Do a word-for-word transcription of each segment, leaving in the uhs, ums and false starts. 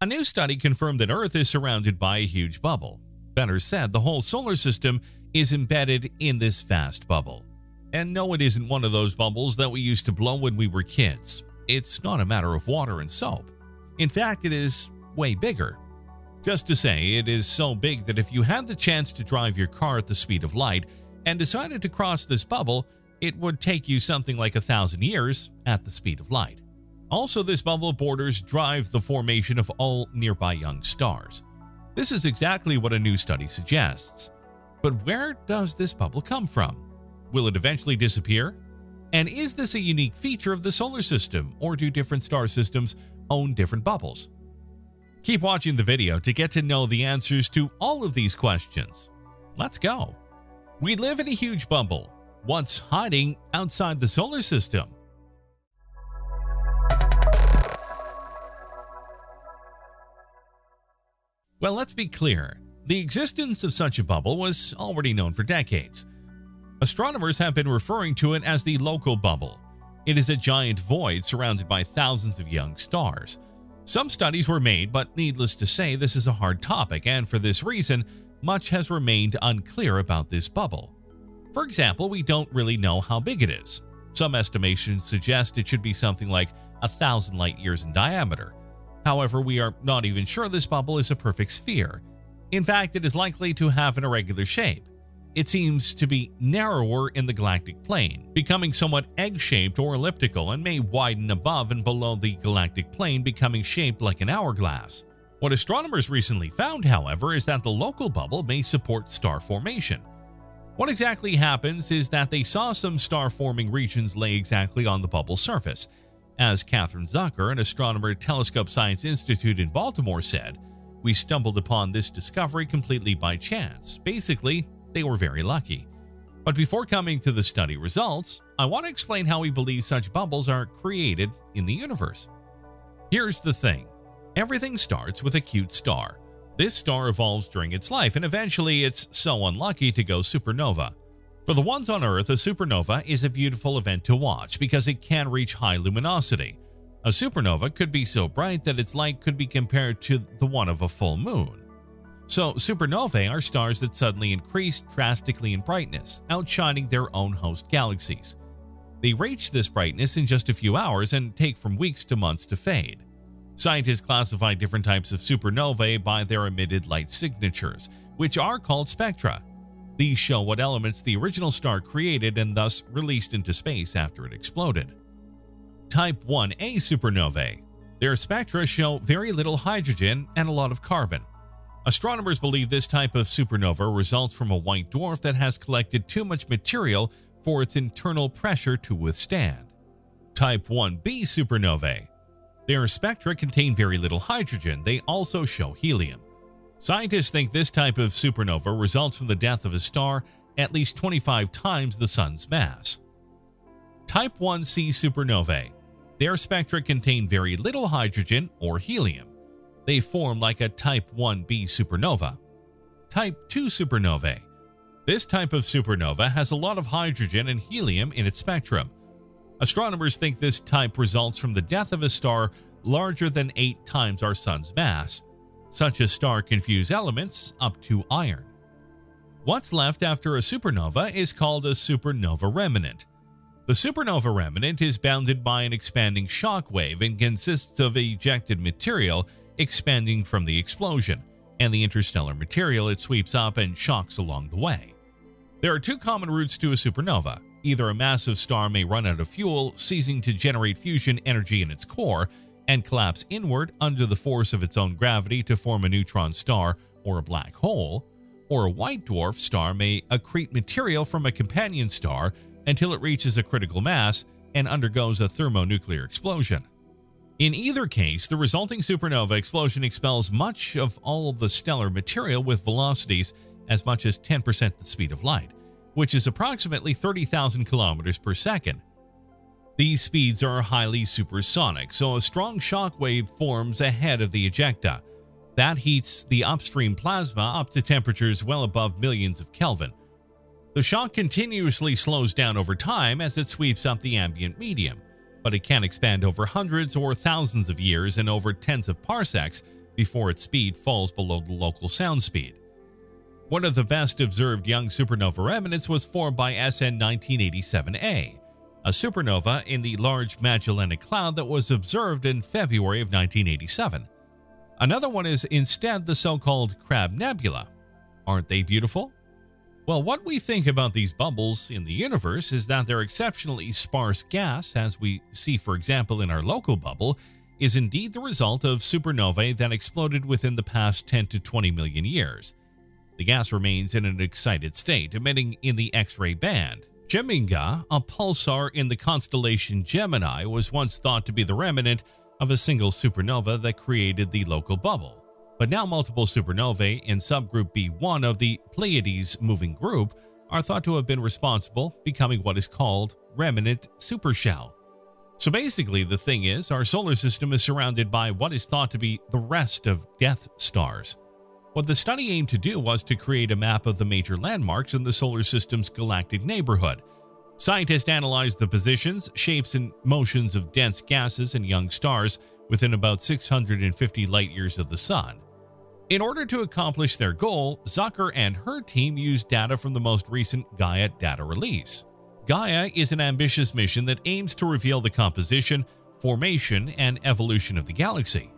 A new study confirmed that Earth is surrounded by a huge bubble. Better said, the whole solar system is embedded in this vast bubble. And no, it isn't one of those bubbles that we used to blow when we were kids. It's not a matter of water and soap. In fact, it is way bigger. Just to say, it is so big that if you had the chance to drive your car at the speed of light and decided to cross this bubble, it would take you something like a thousand years at the speed of light. Also, this bubble borders drive the formation of all nearby young stars. This is exactly what a new study suggests. But where does this bubble come from? Will it eventually disappear? And is this a unique feature of the solar system, or do different star systems own different bubbles? Keep watching the video to get to know the answers to all of these questions. Let's go! We live in a huge bubble. What's hiding outside the solar system? Well, let's be clear. The existence of such a bubble was already known for decades. Astronomers have been referring to it as the local bubble. It is a giant void surrounded by thousands of young stars. Some studies were made, but needless to say, this is a hard topic, and for this reason, much has remained unclear about this bubble. For example, we don't really know how big it is. Some estimations suggest it should be something like a thousand light-years in diameter. However, we are not even sure this bubble is a perfect sphere. In fact, it is likely to have an irregular shape. It seems to be narrower in the galactic plane, becoming somewhat egg-shaped or elliptical, and may widen above and below the galactic plane, becoming shaped like an hourglass. What astronomers recently found, however, is that the local bubble may support star formation. What exactly happens is that they saw some star-forming regions lay exactly on the bubble's surface. As Katherine Zucker, an astronomer at Telescope Science Institute in Baltimore, said, "We stumbled upon this discovery completely by chance. Basically, they were very lucky." But before coming to the study results, I want to explain how we believe such bubbles are created in the universe. Here's the thing. Everything starts with a cute star. This star evolves during its life, and eventually it's so unlucky to go supernova. For the ones on Earth, a supernova is a beautiful event to watch because it can reach high luminosity. A supernova could be so bright that its light could be compared to the one of a full moon. So supernovae are stars that suddenly increase drastically in brightness, outshining their own host galaxies. They reach this brightness in just a few hours and take from weeks to months to fade. Scientists classify different types of supernovae by their emitted light signatures, which are called spectra. These show what elements the original star created and thus released into space after it exploded. Type one A supernovae. Their spectra show very little hydrogen and a lot of carbon. Astronomers believe this type of supernova results from a white dwarf that has collected too much material for its internal pressure to withstand. Type one B supernovae. Their spectra contain very little hydrogen. They also show helium. Scientists think this type of supernova results from the death of a star at least twenty-five times the sun's mass. Type one C supernovae. Their spectra contain very little hydrogen or helium. They form like a Type one B supernova. Type two supernovae. This type of supernova has a lot of hydrogen and helium in its spectrum. Astronomers think this type results from the death of a star larger than eight times our sun's mass. Such a star can fuse elements up to iron. What's left after a supernova is called a supernova remnant. The supernova remnant is bounded by an expanding shock wave and consists of ejected material expanding from the explosion, and the interstellar material it sweeps up and shocks along the way. There are two common routes to a supernova. Either a massive star may run out of fuel, ceasing to generate fusion energy in its core, and collapse inward under the force of its own gravity to form a neutron star or a black hole, or a white dwarf star may accrete material from a companion star until it reaches a critical mass and undergoes a thermonuclear explosion. In either case, the resulting supernova explosion expels much of all of the stellar material with velocities as much as ten percent the speed of light, which is approximately thirty thousand kilometers per second. These speeds are highly supersonic, so a strong shock wave forms ahead of the ejecta. That heats the upstream plasma up to temperatures well above millions of Kelvin. The shock continuously slows down over time as it sweeps up the ambient medium, but it can expand over hundreds or thousands of years and over tens of parsecs before its speed falls below the local sound speed. One of the best observed young supernova remnants was formed by S N nineteen eighty-seven A, a supernova in the Large Magellanic Cloud that was observed in February of nineteen eighty-seven. Another one is instead the so-called Crab Nebula. Aren't they beautiful? Well, what we think about these bubbles in the universe is that their exceptionally sparse gas, as we see for example in our local bubble, is indeed the result of supernovae that exploded within the past ten to twenty million years. The gas remains in an excited state, emitting in the X-ray band. Geminga, a pulsar in the constellation Gemini, was once thought to be the remnant of a single supernova that created the local bubble. But now multiple supernovae in subgroup B one of the Pleiades moving group are thought to have been responsible, becoming what is called remnant supershell. So basically the thing is, our solar system is surrounded by what is thought to be the rest of death stars. What the study aimed to do was to create a map of the major landmarks in the solar system's galactic neighborhood. Scientists analyzed the positions, shapes, and motions of dense gases and young stars within about six hundred fifty light-years of the Sun. In order to accomplish their goal, Zucker and her team used data from the most recent Gaia data release. Gaia is an ambitious mission that aims to reveal the composition, formation, and evolution of the galaxy.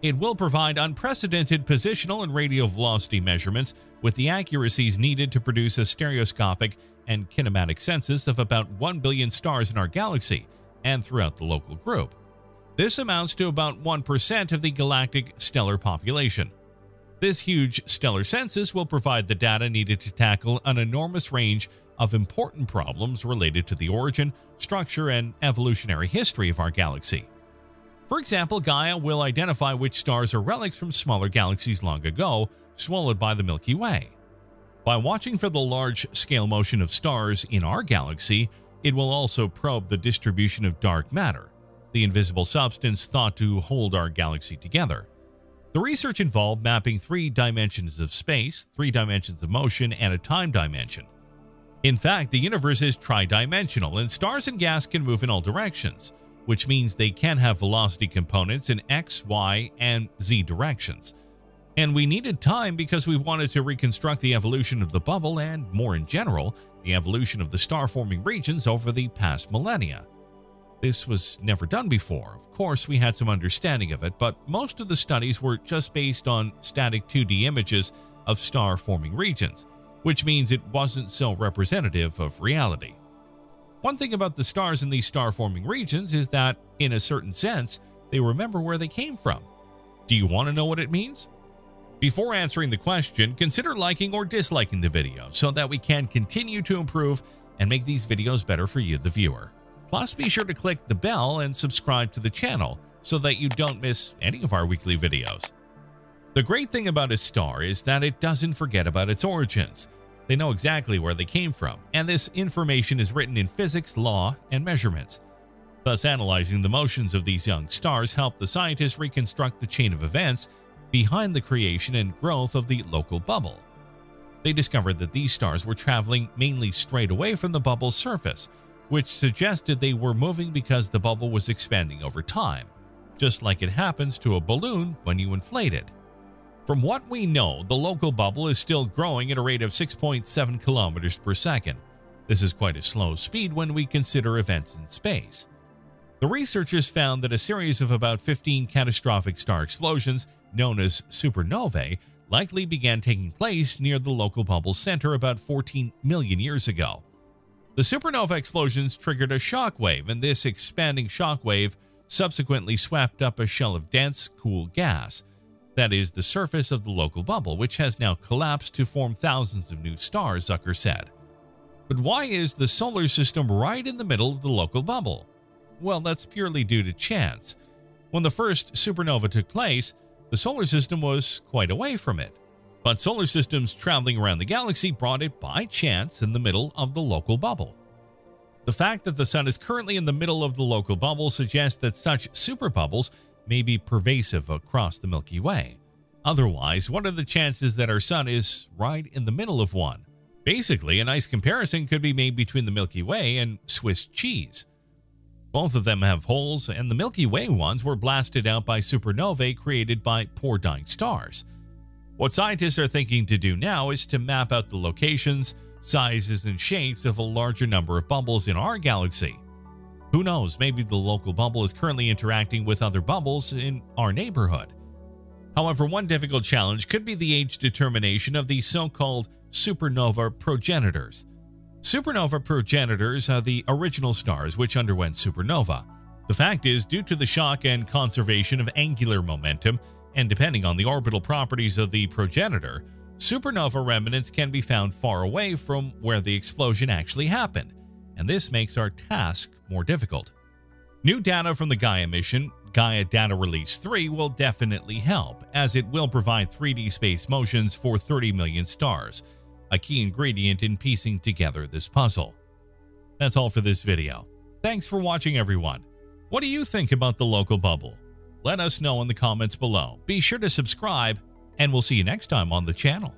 It will provide unprecedented positional and radial velocity measurements with the accuracies needed to produce a stereoscopic and kinematic census of about one billion stars in our galaxy and throughout the local group. This amounts to about one percent of the galactic stellar population. This huge stellar census will provide the data needed to tackle an enormous range of important problems related to the origin, structure, and evolutionary history of our galaxy. For example, Gaia will identify which stars are relics from smaller galaxies long ago, swallowed by the Milky Way. By watching for the large-scale motion of stars in our galaxy, it will also probe the distribution of dark matter, the invisible substance thought to hold our galaxy together. The research involved mapping three dimensions of space, three dimensions of motion, and a time dimension. In fact, the universe is tri-dimensional, and stars and gas can move in all directions, which means they can have velocity components in X, Y, and Z directions. And we needed time because we wanted to reconstruct the evolution of the bubble and, more in general, the evolution of the star-forming regions over the past millennia. This was never done before. Of course, we had some understanding of it, but most of the studies were just based on static two D images of star-forming regions, which means it wasn't so representative of reality. One thing about the stars in these star-forming regions is that, in a certain sense, they remember where they came from. Do you want to know what it means? Before answering the question, consider liking or disliking the video so that we can continue to improve and make these videos better for you, the viewer. Plus, be sure to click the bell and subscribe to the channel so that you don't miss any of our weekly videos. The great thing about a star is that it doesn't forget about its origins. They know exactly where they came from, and this information is written in physics, law, and measurements. Thus, analyzing the motions of these young stars helped the scientists reconstruct the chain of events behind the creation and growth of the local bubble. They discovered that these stars were traveling mainly straight away from the bubble's surface, which suggested they were moving because the bubble was expanding over time, just like it happens to a balloon when you inflate it. From what we know, the local bubble is still growing at a rate of six point seven kilometers per second. This is quite a slow speed when we consider events in space. The researchers found that a series of about fifteen catastrophic star explosions, known as supernovae, likely began taking place near the local bubble's center about fourteen million years ago. The supernova explosions triggered a shock wave, and this expanding shock wave subsequently swept up a shell of dense, cool gas. That is the surface of the local bubble, which has now collapsed to form thousands of new stars, Zucker said. But why is the solar system right in the middle of the local bubble? Well, that's purely due to chance. When the first supernova took place, the solar system was quite away from it. But solar systems traveling around the galaxy brought it by chance in the middle of the local bubble. The fact that the Sun is currently in the middle of the local bubble suggests that such superbubbles may be pervasive across the Milky Way. Otherwise, what are the chances that our Sun is right in the middle of one? Basically, a nice comparison could be made between the Milky Way and Swiss cheese. Both of them have holes, and the Milky Way ones were blasted out by supernovae created by poor dying stars. What scientists are thinking to do now is to map out the locations, sizes, and shapes of a larger number of bubbles in our galaxy. Who knows, maybe the local bubble is currently interacting with other bubbles in our neighborhood. However, one difficult challenge could be the age determination of the so-called supernova progenitors. Supernova progenitors are the original stars which underwent supernova. The fact is, due to the shock and conservation of angular momentum, and depending on the orbital properties of the progenitor, supernova remnants can be found far away from where the explosion actually happened, and this makes our task more difficult. New data from the Gaia mission, Gaia Data Release three, will definitely help, as it will provide three D space motions for thirty million stars, a key ingredient in piecing together this puzzle. That's all for this video. Thanks for watching, everyone. What do you think about the local bubble? Let us know in the comments below. Be sure to subscribe, and we'll see you next time on the channel.